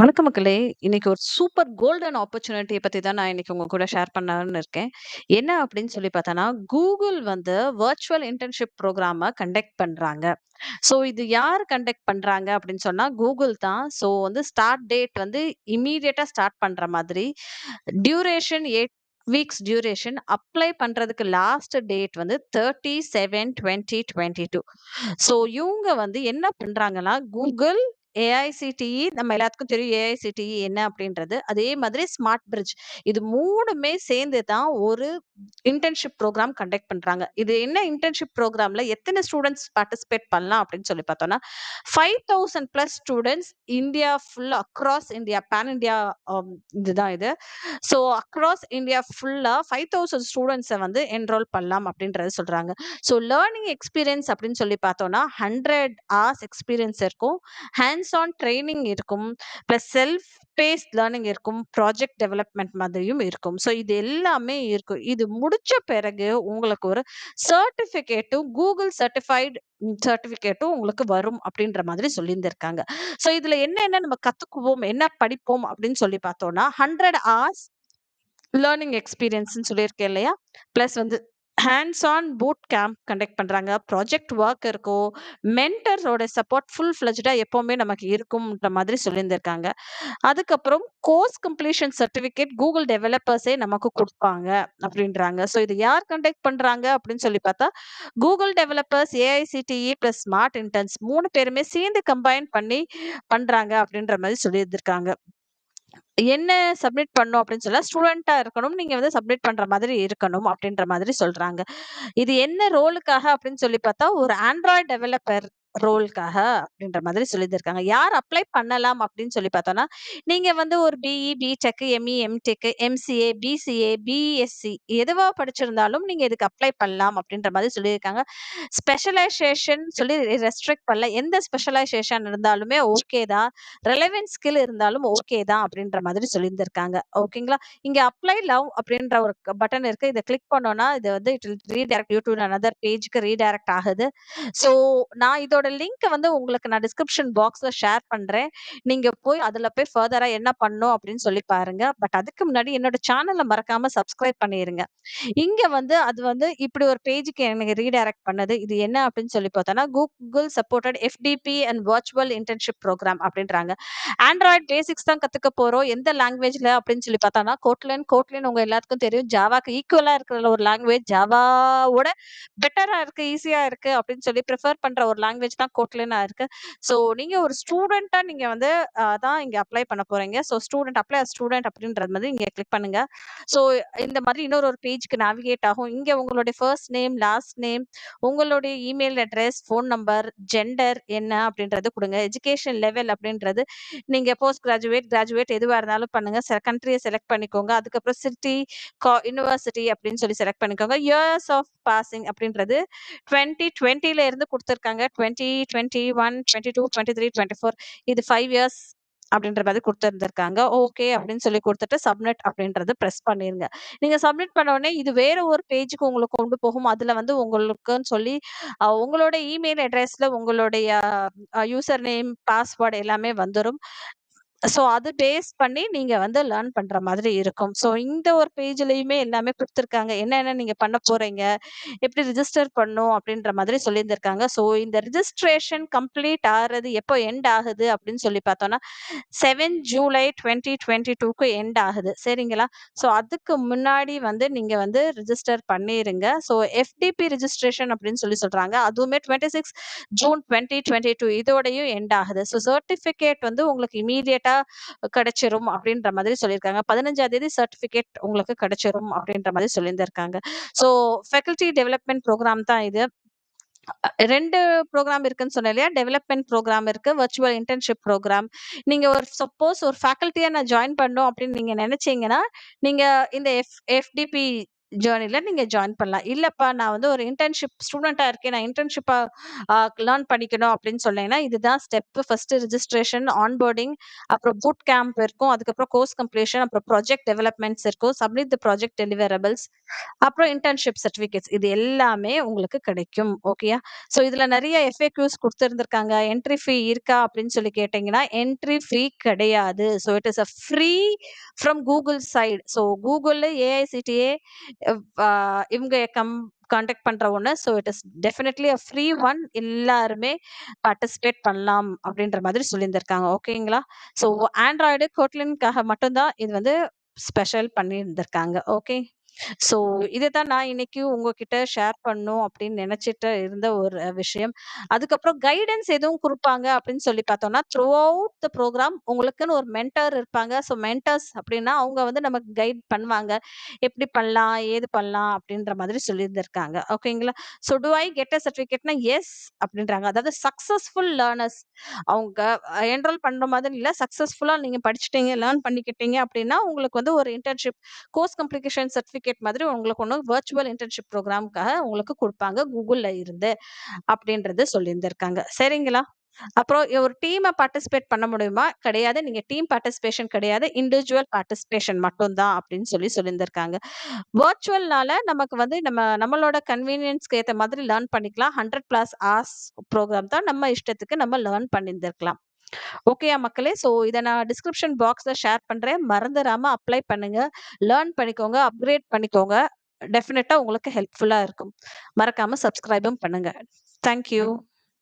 வணக்க மக்களே, இன்னைக்கு ஒரு சூப்பர் கோல்டன் ஆப்பர்ச்சுனிட்டியை பத்தி தான் நான் இன்னைக்கு உங்க கூட ஷேர் பண்ணலாம்னு இருக்கேன். என்ன அப்படின்னு சொல்லி பார்த்தோன்னா, கூகுள் வர்ச்சுவல் இன்டர்ன்ஷிப் ப்ரோக்ராமை கண்டக்ட் பண்றாங்க. இது யார் கண்டக்ட் பண்றாங்க அப்படின்னு சொன்னா கூகுள் தான். ஸ்டார்ட் டேட் இமீடியட்டா ஸ்டார்ட் பண்ற மாதிரி, டியூரேஷன் 8 வீக்ஸ் டியூரேஷன், அப்ளை பண்றதுக்கு லாஸ்ட் டேட் 30/7/2022. இவங்க என்ன பண்றாங்கன்னா, கூகுள் AICTE, நம்ம எல்லாத்துக்கும் தெரியும் AICTE என்ன அப்படின்றது, அதே மாதிரி ஸ்மார்ட் பிரிட்ஜ், இது மூணுமே சேர்ந்து தான் ஒரு இன்டர்ன்ஷிப் ப்ரோக்ராம் கண்டக்ட் பண்றாங்க. இது என்ன இன்டர்ன்ஷிப் ப்ரோக்ராம்ல எத்தனை ஸ்டூடெண்ட்ஸ் பார்ட்டிசிபேட் பண்ணலாம் அப்படின்னு சொல்லி பார்த்தோம்னா, 5000+ ஸ்டூடெண்ட்ஸ் இந்தியா ஃபுல்லா, அக்ராஸ் இந்தியா, பேன் இந்தியா இதுதான் இது. அக்ராஸ் இந்தியா ஃபுல்லா 5000 ஸ்டூடெண்ட்ஸை என்ரோல் பண்ணலாம் அப்படின்றது சொல்றாங்க. லேர்னிங் எக்ஸ்பீரியன்ஸ் அப்படின்னு சொல்லி பார்த்தோம்னா 100 hours எக்ஸ்பீரியன்ஸ் இருக்கும், hands-on training இருக்கும், plus self-paced learning இருக்கும், project development மாதிரியும் இருக்கும். இது எல்லாமே இருக்கும். இது முடிச்ச பிறகு உங்களுக்கு ஒரு சர்டிஃபிகேட்டும், கூகுள் சர்டிஃபிகேட்டும் உங்களுக்கு வரும் அப்படின்ற மாதிரி சொல்லியிருந்திருக்காங்க. இதுல என்ன நம்ம கத்துக்குவோம், என்ன படிப்போம் அப்படின்னு சொல்லி பார்த்தோம்னா, 100 hours லேர்னிங் எக்ஸ்பீரியன்ஸ்ன்னு சொல்லியிருக்கேன் இல்லையா, plus hands on boot camp conduct பண்ணுறாங்க, ப்ராஜெக்ட் ஒர்க் இருக்கும், மென்டர்ஸோட சப்போர்ட் ஃபுல் ஃப்ளெஜ்டா எப்போவுமே நமக்கு இருக்கும்ன்ற மாதிரி சொல்லியிருந்திருக்காங்க. அதுக்கப்புறம் கோர்ஸ் கம்ப்ளீஷன் சர்டிஃபிகேட் கூகுள் டெவலப்பர்ஸே நமக்கு கொடுப்பாங்க அப்படின்றாங்க. இது யார் கண்டக்ட் பண்ணுறாங்க அப்படின்னு சொல்லி பார்த்தா, Google developers, AICTE plus smart interns மூணு பேருமே சேர்ந்து கம்பைன் பண்ணி பண்ணுறாங்க அப்படின்ற மாதிரி சொல்லியிருந்திருக்காங்க. என்ன சப்மிட் பண்ணும் அப்படின்னு சொன்னா, ஸ்டூடெண்டா இருக்கணும், நீங்க சப்மிட் பண்ற மாதிரி இருக்கணும் அப்படின்ற மாதிரி சொல்றாங்க. இது என்ன ரோலுக்காக அப்படின்னு சொல்லி பார்த்தா, ஒரு ஆண்ட்ராய்டு டெவலப்பர் ரோலுக்காக அப்படின்ற மாதிரி சொல்லியிருக்காங்க. யார் அப்ளை பண்ணலாம் அப்படின்னு சொல்லி பார்த்தோம்னா, நீங்க ஒரு BE, BTech, ME, MTech, MCA, BCA, BSc எதுவா படிச்சிருந்தாலும் நீங்க இதுக்கு அப்ளை பண்ணலாம் அப்படின்ற மாதிரி சொல்லியிருக்காங்க. ஸ்பெஷலைசேஷன் சொல்லி ரெஸ்ட்ரிக்ட் பண்ணல, எந்த ஸ்பெஷலைசேஷன் இருந்தாலுமே ஓகே தான், ரெலவென்ட் ஸ்கில் இருந்தாலும் ஓகே தான் அப்படின்ற மாதிரி சொல்லியிருந்திருக்காங்க. ஓகேங்களா, இங்க அப்ளை லவ் அப்படின்ற ஒரு பட்டன் இருக்கு, இதை கிளிக் பண்ணோம்னா இது it will redirect you to another பேஜுக்கு ரீடைரக்ட் ஆகுது. நான் இதோட லிங்க் உங்களுக்கு நான் டிஸ்கிரிப்ஷன் பாக்ஸ்ல ஷேர் பண்றேன், நீங்க போய் அதுல போய் ஃபர்தரா என்ன பண்ணணும் அப்படின்னு சொல்லி பாருங்க. பட் அதுக்கு முன்னாடி என்னோட சேனலை மறக்காம சப்ஸ்கிரைப் பண்ணிருங்க. இங்க அது இப்படி ஒரு பேஜுக்கு எனக்கு ரீடைரக்ட் பண்ணது. இது என்ன அப்படின்னு சொல்லி பார்த்தோம்னா, Google supported FDP and virtual internship program அப்படின்றாங்க. ஆண்ட்ராய்டு பேசிக்ஸ் தான் கத்துக்க போறோம். எந்த லாங்குவேஜ்ல அப்படின்னு சொல்லி பார்த்தோம்னா, கோட்லின் உங்க எல்லாத்துக்கும் தெரியும், ஜாவாக்கு ஈக்குவலா இருக்கிற ஒரு லாங்குவேஜ், ஜாவாவோட பெட்டரா இருக்கு, ஈஸியா இருக்கு அப்படின்னு சொல்லி ப்ரிஃபர் பண்ற ஒரு லாங்குவேஜ் தான் கோட்லினா இருக்கு. நீங்க ஒரு ஸ்டூடெண்டா நீங்க அதான் இங்க அப்ளை பண்ண போறீங்க. ஸ்டூடெண்ட் அப்ளை ஸ்டூடெண்ட் அப்படின்றது இங்க கிளிக் பண்ணுங்க. இந்த மாதிரி இன்னொரு ஒரு பேஜுக்கு நேவிகேட் ஆகும். இங்க உங்களுடைய ஃபர்ஸ்ட் நேம், லாஸ்ட் நேம், உங்களுடைய email address, phone number, gender என்ன அப்படின்றது கொடுங்க. எஜுகேஷன் லெவல் அப்படின்றது நீங்க போஸ்ட் கிராஜுவேட், கிராஜுவேட் எதுவாக இருந்தாலும் பண்ணுங்க. கண்ட்ரியை செலக்ட் பண்ணிக்கோங்க. அதுக்கப்புறம் சிட்டி, யூனிவர்சிட்டி அப்படின்னு சொல்லி செலக்ட் பண்ணிக்கோங்க. இயர்ஸ் ஆஃப் பாசிங் அப்படின்றது 2020ல இருந்து கொடுத்துருக்காங்க, 2021, 2022, 2023, 2024 இது 5 years அப்படின்ற மாதிரி கொடுத்துருந்துருக்காங்க. ஓகே அப்படின்னு சொல்லி கொடுத்துட்டு சப்மிட் அப்படின்றது ப்ரெஸ் பண்ணிருங்க. நீங்க சப்மிட் பண்ண உடனே இது வேற ஒரு பேஜுக்கு உங்களுக்கு கொண்டு போகும். அதுல உங்களுக்குன்னு சொல்லி உங்களோட இமெயில் அட்ரஸ்ல உங்களுடைய யூசர் நேம், பாஸ்வேர்டு எல்லாமே வந்துடும். அது பேஸ் பண்ணி நீங்க லேர்ன் பண்ற மாதிரி இருக்கும். இந்த ஒரு பேஜ்லயுமே எல்லாமே கொடுத்துருக்காங்க, என்னென்ன நீங்க பண்ண போறீங்க, எப்படி ரிஜிஸ்டர் பண்ணும் அப்படின்ற மாதிரி சொல்லியிருந்திருக்காங்க. இந்த ரிஜிஸ்ட்ரேஷன் கம்ப்ளீட் ஆகுறது எப்போ எண்ட் ஆகுது அப்படின்னு சொல்லி பார்த்தோம்னா 7 July 2022க்கு எண்ட் ஆகுது. சரிங்களா, அதுக்கு முன்னாடி நீங்க ரிஜிஸ்டர் பண்ணிருங்க. FDP ரிஜிஸ்ட்ரேஷன் அப்படின்னு சொல்லி சொல்றாங்க, அதுவுமே 26 June 2022 இதோடையும் எண்ட் ஆகுது. சர்டிபிகேட் உங்களுக்கு இமீடியட் கிடைச்சிரும் அப்படின்ற மாதிரி சொல்லியிருக்காங்க. 15ஆம் தேதி சர்டிபிகேட் உங்களுக்கு கிடைச்சிரும் அப்படின்ற மாதிரி சொல்லியிருந்திருக்காங்க. ஃபேக்கல்டி டெவலப்மெண்ட் ப்ரோக்ராம் தான் இது. 2 ப்ரோக்ராம் இருக்குன்னு சொன்னேன் இல்லையா, டெவலப்மெண்ட் ப்ரோக்ராம் இருக்கு, வர்ச்சுவல் இன்டர்ன்ஷிப் ப்ரோக்ராம். நீங்க சப்போஸ் ஒரு ஃபேக்கல்ட்டியா நான் ஜாயின் பண்ணோம் அப்படின்னு நீங்க நினைச்சீங்கன்னா, நீங்க இந்த FDP ஜேர்னில நீங்க ஜாயின் பண்ணலாம். இல்லப்பா நான் வந்து ஒரு இன்டர்ன்ஷிப் ஸ்டூடெண்டா இருக்கேன், நான் இன்டர்ன்ஷிப்பா லேர்ன் பண்ணிக்கணும் அப்படின்னு சொன்னீங்கன்னா இதுதான் ஸ்டெப். ஃபர்ஸ்ட் ரிஜிஸ்ட்ரேஷன், ஆன்போர்டிங், அப்புறம் பூட் கேம்ப் இருக்கும், அதுக்கப்புறம் கோர்ஸ் கம்ப்ளீஷன், அப்புறம் ப்ராஜெக்ட் டெவலப்மெண்ட்ஸ் இருக்கும், சப்மிட் தி ப்ராஜெக்ட் டெலிவரபிள்ஸ், அப்புறம் இன்டர்ன்ஷிப் சர்டிஃபிகேட்ஸ், இது எல்லாமே உங்களுக்கு கிடைக்கும். ஓகேயா? ஸோ இதுல நிறைய எஃப்ஏக்யூஸ் கொடுத்துருந்துருக்காங்க. என்ட்ரி ஃபீ இருக்கா அப்படின்னு சொல்லி கேட்டீங்கன்னா என்ட்ரி ஃபீ கிடையாது. So it is a free from Google side. So கூகுள்ல ஏஐசிடிஏ இவங்க கான்டாக்ட் பண்ற ஒண்ணு. So it is definitely a free one, எல்லாருமே பார்ட்டிசிபேட் பண்ணலாம் அப்படின்ற மாதிரி சொல்லியிருந்திருக்காங்க. ஓகேங்களா? ஸோ ஆண்ட்ராய்டு கோட்லின்காக மட்டும்தான் இது வந்து ஸ்பெஷல் பண்ணியிருந்திருக்காங்க. ஓகே, ஸோ இதை தான் நான் இன்னைக்கு உங்ககிட்ட ஷேர் பண்ணும் அப்படின்னு நினைச்சிட்டு இருந்த ஒரு விஷயம். அதுக்கப்புறம் கைடன்ஸ் எதுவும் கொடுப்பாங்க அப்படின்னு சொல்லி பார்த்தோம்னா த்ரூ அவுட் த ப்ரோக்ராம் உங்களுக்குன்னு ஒரு மென்டர் இருப்பாங்க. ஸோ மென்டர்ஸ் அப்படின்னா அவங்க வந்து நமக்கு கைட் பண்ணுவாங்க, எப்படி பண்ணலாம் ஏது பண்ணலாம் அப்படின்ற மாதிரி சொல்லியிருந்திருக்காங்க. ஓகேங்களா? So to I get a சர்டிஃபிகேட்னா எஸ் அப்படின்றாங்க. அதாவது சக்ஸஸ்ஃபுல் லேர்னர்ஸ், அவங்க என்ரோல் பண்ணுற மாதிரி இல்லை, சக்ஸஸ்ஃபுல்லாக நீங்கள் படிச்சுட்டீங்க லேர்ன் பண்ணிக்கிட்டீங்க அப்படின்னா உங்களுக்கு வந்து ஒரு இன்டர்ன்ஷிப் கோர்ஸ் கம்ப்ளீஷன் சர்டிஃபிகேட் மாதிரி உங்களுக்கு ஒன்று வர்ச்சுவல் இன்டர்ன்ஷிப் ப்ரோக்ராமுக்காக உங்களுக்கு கொடுப்பாங்க கூகுள்ல இருந்து அப்படின்றது சொல்லியிருந்திருக்காங்க. சரிங்களா? அப்புறம் ஒரு டீமை பார்ட்டிசிபேட் பண்ண முடியுமா? கிடையாது. நீங்க டீம் பார்ட்டிசிபேஷன் கிடையாது, இண்டிவிஜுவல் பார்ட்டிசிபேஷன் மட்டும்தான் அப்படின்னு சொல்லியிருந்திருக்காங்க. வர்ச்சுவல்னால நமக்கு வந்து நம்மளோட கன்வீனியன்ஸ்க்கு ஏற்ற மாதிரி லேர்ன் பண்ணிக்கலாம். 100+ hours ப்ரோக்ராம் தான், நம்ம இஷ்டத்துக்கு நம்ம லேர்ன் பண்ணியிருந்திருக்கலாம். ஓகேயா மக்களே? ஸோ இதை நான் டிஸ்கிரிப்ஷன் பாக்ஸ்ல ஷேர் பண்றேன், மறந்துடாம அப்ளை பண்ணுங்க, லேர்ன் பண்ணிக்கோங்க, அப்கிரேட் பண்ணிக்கோங்க. டெஃபினட்டா உங்களுக்கு ஹெல்ப்ஃபுல்லா இருக்கும். மறக்காம சப்ஸ்கிரைபும் பண்ணுங்க. தேங்க்யூ.